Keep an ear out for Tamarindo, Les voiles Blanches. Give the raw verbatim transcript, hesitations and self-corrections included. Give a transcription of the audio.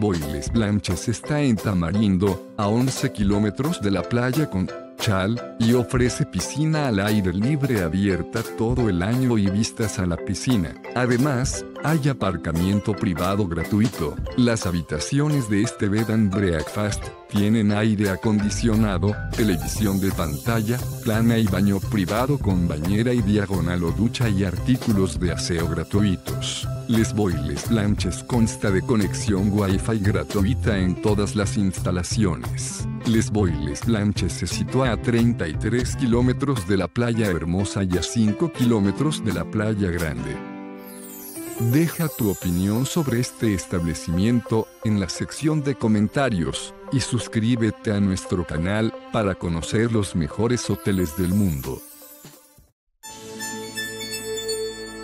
voiles Blanches está en Tamarindo, a once kilómetros de la playa Conchal, y ofrece piscina al aire libre abierta todo el año y vistas a la piscina. Además, hay aparcamiento privado gratuito. Las habitaciones de este bed and breakfast tienen aire acondicionado, televisión de pantalla plana y baño privado con bañera y diagonal o ducha y artículos de aseo gratuitos. Les voiles Blanches consta de conexión Wi-Fi gratuita en todas las instalaciones. Les voiles Blanches se sitúa a treinta y tres kilómetros de la playa Hermosa y a cinco kilómetros de la playa Grande. Deja tu opinión sobre este establecimiento en la sección de comentarios y suscríbete a nuestro canal para conocer los mejores hoteles del mundo.